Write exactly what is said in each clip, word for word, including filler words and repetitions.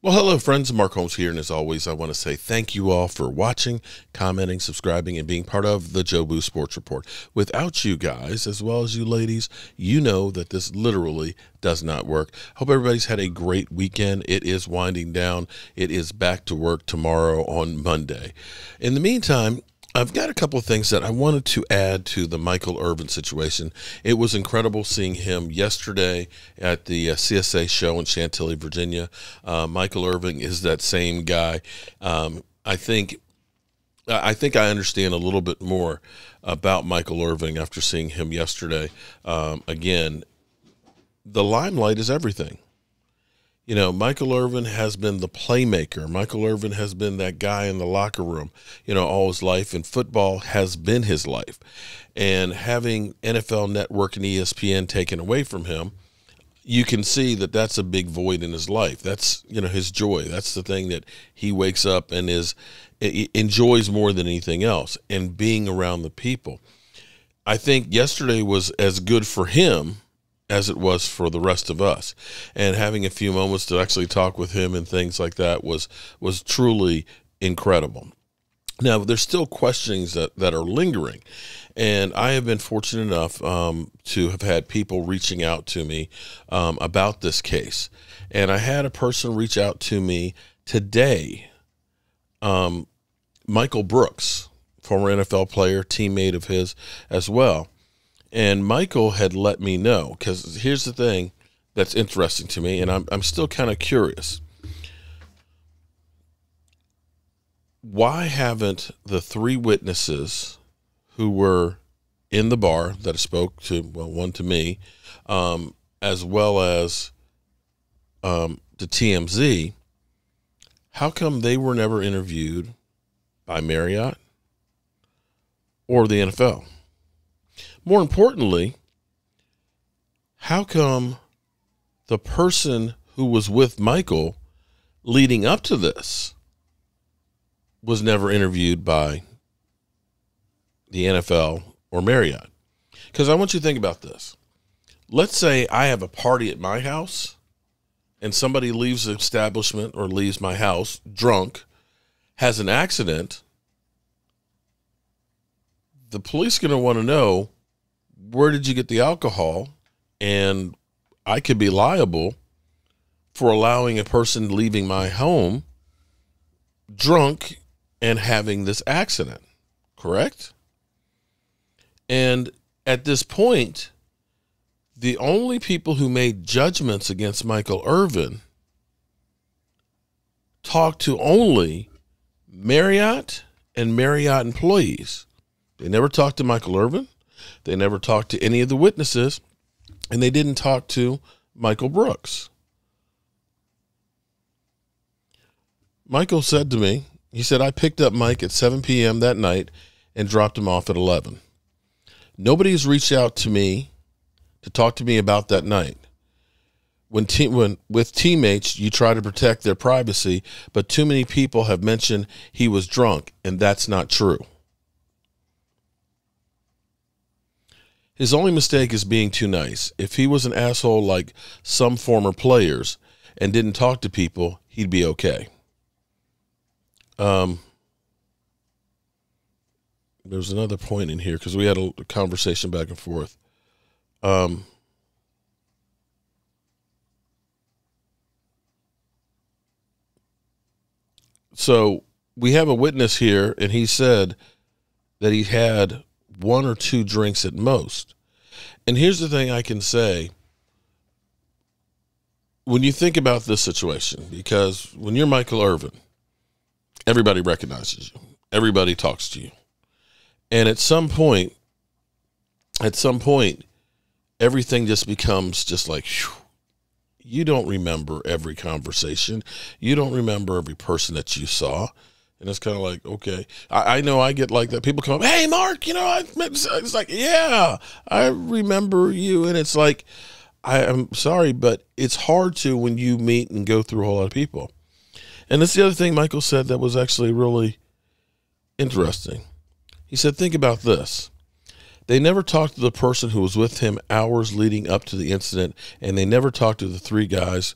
Well, hello, friends. Mark Holmes here, and as always, I want to say thank you all for watching, commenting, subscribing, and being part of the Jobu Sports Report. Without you guys, as well as you ladies, you know that this literally does not work. Hope everybody's had a great weekend. It is winding down. It is back to work tomorrow on Monday. In the meantime, I've got a couple of things that I wanted to add to the Michael Irvin situation. It was incredible seeing him yesterday at the uh, C S A show in Chantilly, Virginia. Uh, Michael Irvin is that same guy. Um, I think I think I understand a little bit more about Michael Irvin after seeing him yesterday. Um, again, the limelight is everything. You know, Michael Irvin has been the playmaker. Michael Irvin has been that guy in the locker room, you know, all his life, and football has been his life. And having N F L Network and E S P N taken away from him, you can see that that's a big void in his life. That's, you know, his joy. That's the thing that he wakes up and is enjoys more than anything else, and being around the people. I think yesterday was as good for him as it was for the rest of us, and having a few moments to actually talk with him and things like that was was truly incredible. Now, there's still questions that, that are lingering, and I have been fortunate enough um, to have had people reaching out to me um, about this case, and I had a person reach out to me today, um, Michael Brooks, former N F L player, teammate of his as well. And Michael had let me know, because here's the thing that's interesting to me, and I'm, I'm still kind of curious. Why haven't the three witnesses who were in the bar that spoke to, well, one to me, um, as well as um, the T M Z, how come they were never interviewed by Marriott or the N F L? More importantly, how come the person who was with Michael leading up to this was never interviewed by the N F L or Marriott? Because I want you to think about this. Let's say I have a party at my house and somebody leaves the establishment or leaves my house drunk, has an accident. The police are going to want to know, where did you get the alcohol? And I could be liable for allowing a person leaving my home drunk and having this accident, correct? And at this point, the only people who made judgments against Michael Irvin talked to only Marriott and Marriott employees. They never talked to Michael Irvin. They never talked to any of the witnesses, and they didn't talk to Michael Brooks. Michael said to me, he said, I picked up Mike at seven P M that night and dropped him off at eleven. Nobody's reached out to me to talk to me about that night. When, te when with teammates, you try to protect their privacy, but too many people have mentioned he was drunk, and that's not true. His only mistake is being too nice. If he was an asshole like some former players and didn't talk to people, he'd be okay. Um, there's another point in here because we had a conversation back and forth. Um, so we have a witness here, and he said that he had one or two drinks at most. And here's the thing I can say when you think about this situation, because when you're Michael Irvin, everybody recognizes you. Everybody talks to you. And at some point, at some point, everything just becomes just like, whew, you don't remember every conversation. You don't remember every person that you saw. And it's kind of like, okay, I, I know I get like that. People come up, hey, Mark, you know, I met, it's like, yeah, I remember you. And it's like, I, I'm sorry, but it's hard to when you meet and go through a whole lot of people. And that's the other thing Michael said that was actually really interesting. He said, think about this. They never talked to the person who was with him hours leading up to the incident, and they never talked to the three guys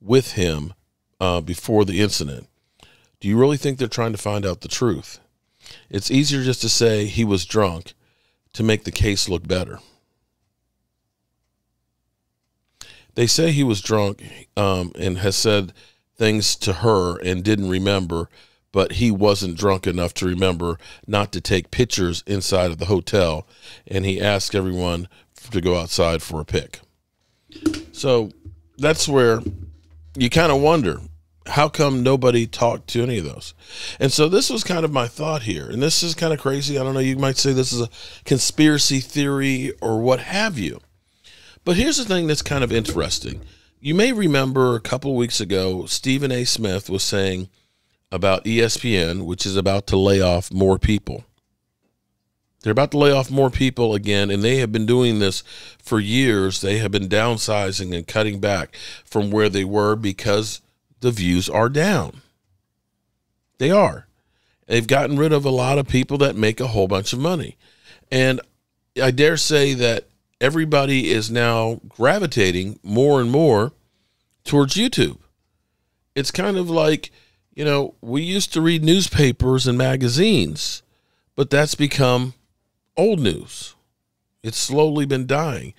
with him uh, before the incident. Do you really think they're trying to find out the truth? It's easier just to say he was drunk to make the case look better. They say he was drunk um, and has said things to her and didn't remember, but he wasn't drunk enough to remember not to take pictures inside of the hotel, and he asked everyone to go outside for a pic. So that's where you kind of wonder, how come nobody talked to any of those? And so this was kind of my thought here, and this is kind of crazy. I don't know, you might say this is a conspiracy theory or what have you. But here's the thing that's kind of interesting. You may remember a couple of weeks ago, Stephen A. Smith was saying about E S P N, which is about to lay off more people. They're about to lay off more people again, and they have been doing this for years. They have been downsizing and cutting back from where they were because the views are down. They are. They've gotten rid of a lot of people that make a whole bunch of money. And I dare say that everybody is now gravitating more and more towards YouTube. It's kind of like, you know, we used to read newspapers and magazines, but that's become old news. It's slowly been dying.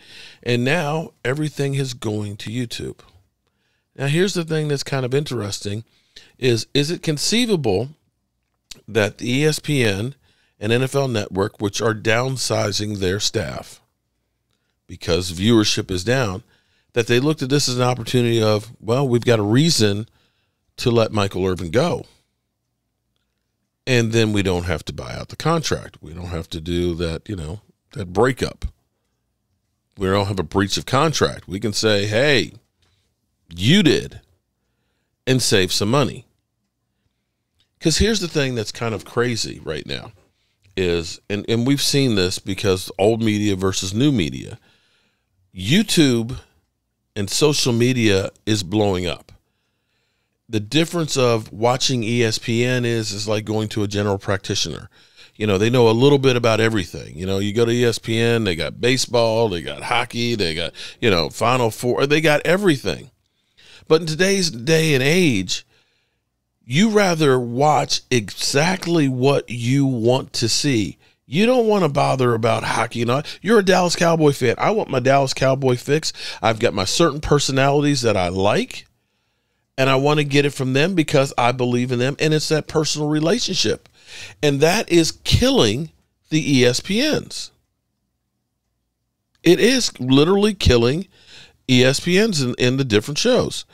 And now everything is going to YouTube. Now, here's the thing that's kind of interesting is, is it conceivable that the E S P N and N F L Network, which are downsizing their staff, because viewership is down, that they looked at this as an opportunity of, well, we've got a reason to let Michael Irvin go. And then we don't have to buy out the contract. We don't have to do that, you know, that breakup. We don't have a breach of contract. We can say, hey, you did, and save some money. Because here's the thing that's kind of crazy right now is, and, and we've seen this because old media versus new media, YouTube and social media is blowing up. The difference of watching E S P N is, is like going to a general practitioner. You know, they know a little bit about everything. You know, you go to E S P N, they got baseball, they got hockey, they got, you know, Final Four, they got everything. But in today's day and age, you rather watch exactly what you want to see. You don't want to bother about hockey. You know, you're a Dallas Cowboy fan. I want my Dallas Cowboy fix. I've got my certain personalities that I like, and I want to get it from them because I believe in them, and it's that personal relationship. And that is killing the E S P Ns. It is literally killing E S P Ns in, in the different shows.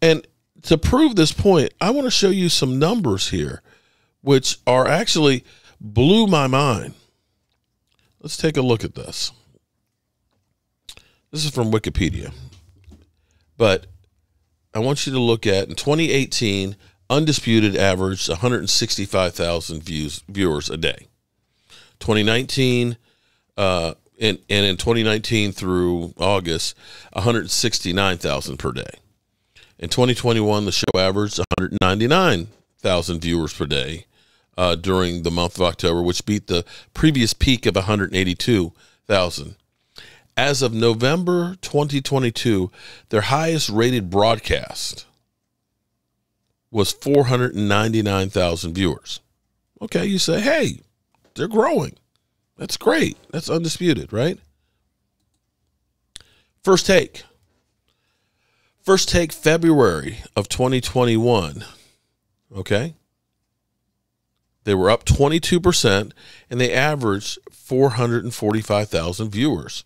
And to prove this point, I want to show you some numbers here, which are actually blew my mind. Let's take a look at this. This is from Wikipedia. But I want you to look at, in twenty eighteen, Undisputed averaged one hundred sixty-five thousand views viewers a day. twenty nineteen, uh, and, and in twenty nineteen through August, one hundred sixty-nine thousand per day. In twenty twenty-one, the show averaged one hundred ninety-nine thousand viewers per day uh, during the month of October, which beat the previous peak of one hundred eighty-two thousand. As of November twenty twenty-two, their highest rated broadcast was four hundred ninety-nine thousand viewers. Okay, you say, hey, they're growing. That's great. That's Undisputed, right? First Take. First Take February of twenty twenty-one, okay? They were up twenty-two percent, and they averaged four hundred forty-five thousand viewers.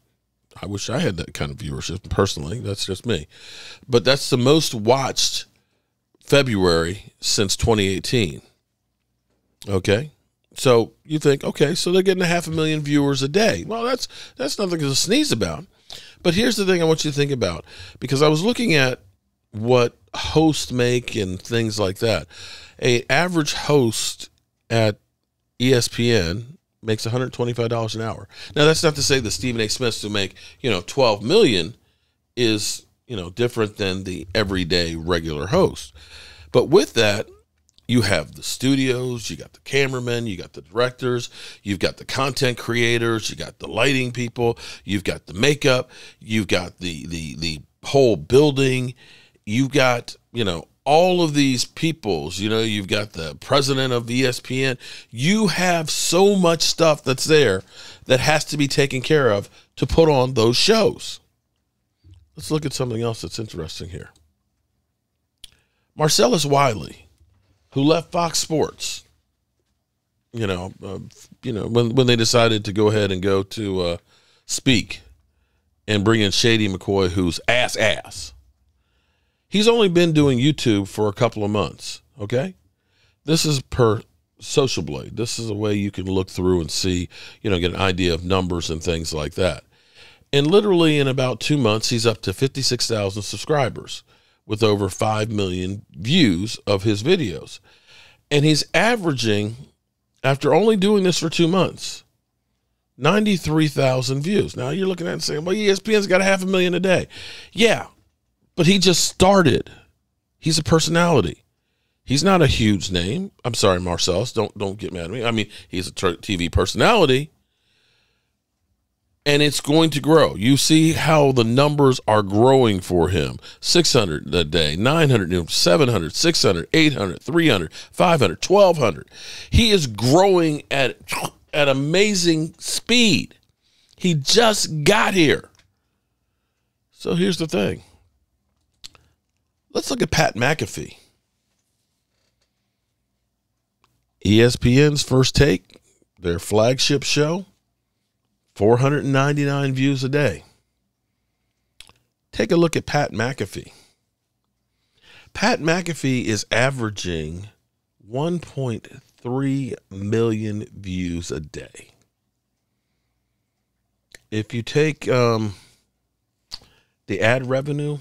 I wish I had that kind of viewership personally. That's just me. But that's the most watched February since twenty eighteen, okay? So you think, okay, so they're getting a half a million viewers a day. Well, that's, that's nothing to sneeze about. But here's the thing I want you to think about, because I was looking at what hosts make and things like that. An average host at E S P N makes one hundred twenty-five dollars an hour. Now, that's not to say that Stephen A. Smiths, who make, you know, twelve million dollars, is, you know, different than the everyday regular host. But with that, you have the studios, you got the cameramen, you got the directors, you've got the content creators, you got the lighting people, you've got the makeup, you've got the the the whole building, you've got, you know, all of these peoples, you know, you've got the president of E S P N. You have so much stuff that's there that has to be taken care of to put on those shows. Let's look at something else that's interesting here. Marcellus Wiley, who left Fox Sports, you know, uh, you know, when, when they decided to go ahead and go to uh, Speak and bring in Shady McCoy, who's ass ass. He's only been doing YouTube for a couple of months, okay? This is per Social Blade. This is a way you can look through and see, you know, get an idea of numbers and things like that. And literally in about two months, he's up to fifty-six thousand subscribers with over five million views of his videos. And he's averaging, after only doing this for two months, ninety-three thousand views. Now you're looking at it and saying, well, E S P N's got a half a million a day. Yeah. But he just started. He's a personality. He's not a huge name. I'm sorry, Marcellus. Don't don't get mad at me. I mean, he's a T V personality. And it's going to grow. You see how the numbers are growing for him. six hundred a day, nine hundred, seven hundred, six hundred, eight hundred, three hundred, five hundred, twelve hundred. He is growing at, at amazing speed. He just got here. So here's the thing. Let's look at Pat McAfee. E S P N's First Take, their flagship show, four hundred ninety-nine views a day. Take a look at Pat McAfee. Pat McAfee is averaging one point three million views a day. If you take um, the ad revenue,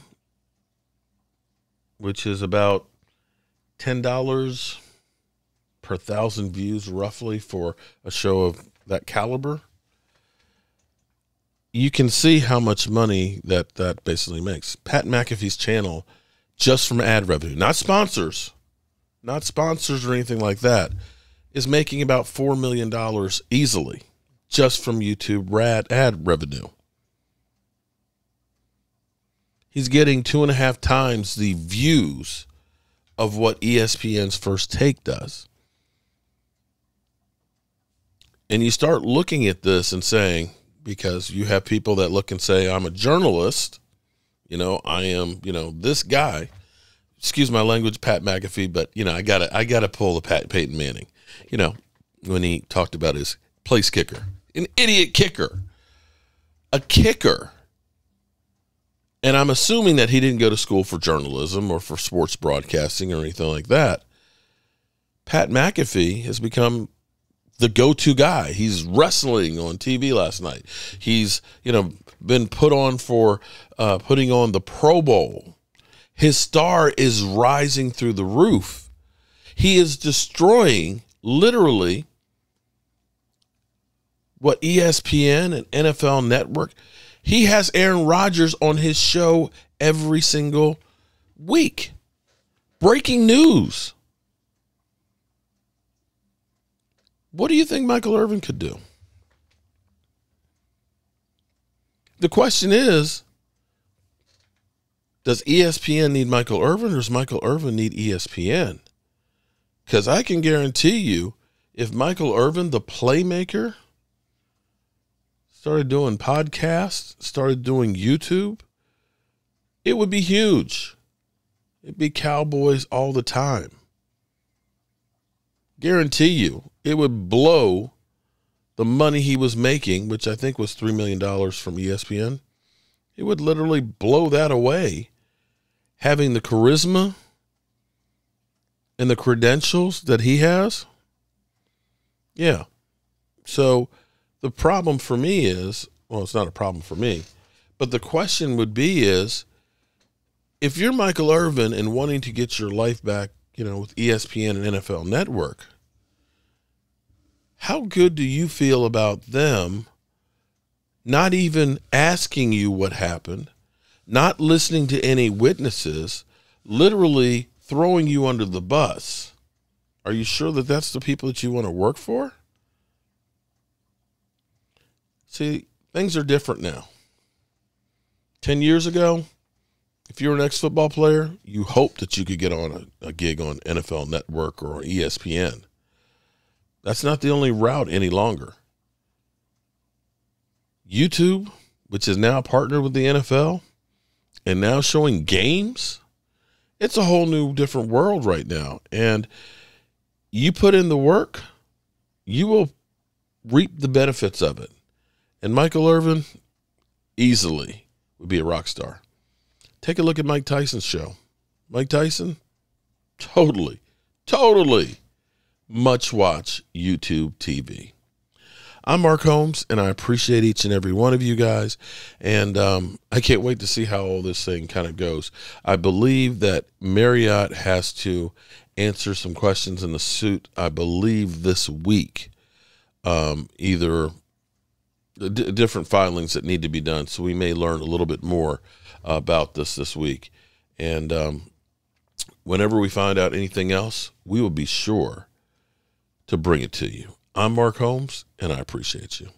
which is about ten dollars per thousand views, roughly, for a show of that caliber, you can see how much money that that basically makes. Pat McAfee's channel, just from ad revenue, not sponsors, not sponsors or anything like that, is making about four million dollars easily, just from YouTube rad ad revenue. He's getting two and a half times the views of what E S P N's First Take does. And you start looking at this and saying, because you have people that look and say, I'm a journalist, you know, I am, you know, this guy, excuse my language, Pat McAfee, but, you know, I gotta, I gotta pull the Pat, Peyton Manning, you know, when he talked about his place kicker, an idiot kicker, a kicker. And I'm assuming that he didn't go to school for journalism or for sports broadcasting or anything like that. Pat McAfee has become the go-to guy. He's wrestling on T V last night. He's, you know, been put on for uh, putting on the Pro Bowl. His star is rising through the roof. He is destroying literally what E S P N and N F L Network. He has Aaron Rodgers on his show every single week. Breaking news. What do you think Michael Irvin could do? The question is, does E S P N need Michael Irvin, or does Michael Irvin need E S P N? Because I can guarantee you, if Michael Irvin, the playmaker, started doing podcasts, started doing YouTube, it would be huge. It'd be Cowboys all the time. Guarantee you, it would blow the money he was making, which I think was three million dollars from E S P N. It would literally blow that away, having the charisma and the credentials that he has. Yeah. So the problem for me is, well, it's not a problem for me, but the question would be is, if you're Michael Irvin and wanting to get your life back, you know, with E S P N and N F L Network, how good do you feel about them not even asking you what happened, not listening to any witnesses, literally throwing you under the bus? Are you sure that that's the people that you want to work for? See, things are different now. ten years ago, if you're an ex-football player, you hope that you could get on a, a gig on N F L Network or E S P N. That's not the only route any longer. YouTube, which is now partnered with the N F L and now showing games, it's a whole new different world right now. And you put in the work, you will reap the benefits of it. And Michael Irvin easily would be a rock star. Take a look at Mike Tyson's show. Mike Tyson, totally, totally much watch YouTube T V. I'm Mark Holmes, and I appreciate each and every one of you guys. And um, I can't wait to see how all this thing kind of goes. I believe that Marriott has to answer some questions in the suit, I believe, this week. Um, either d different filings that need to be done. So we may learn a little bit more uh, about this this week. And um, whenever we find out anything else, we will be sure to bring it to you. I'm Mark Holmes, and I appreciate you.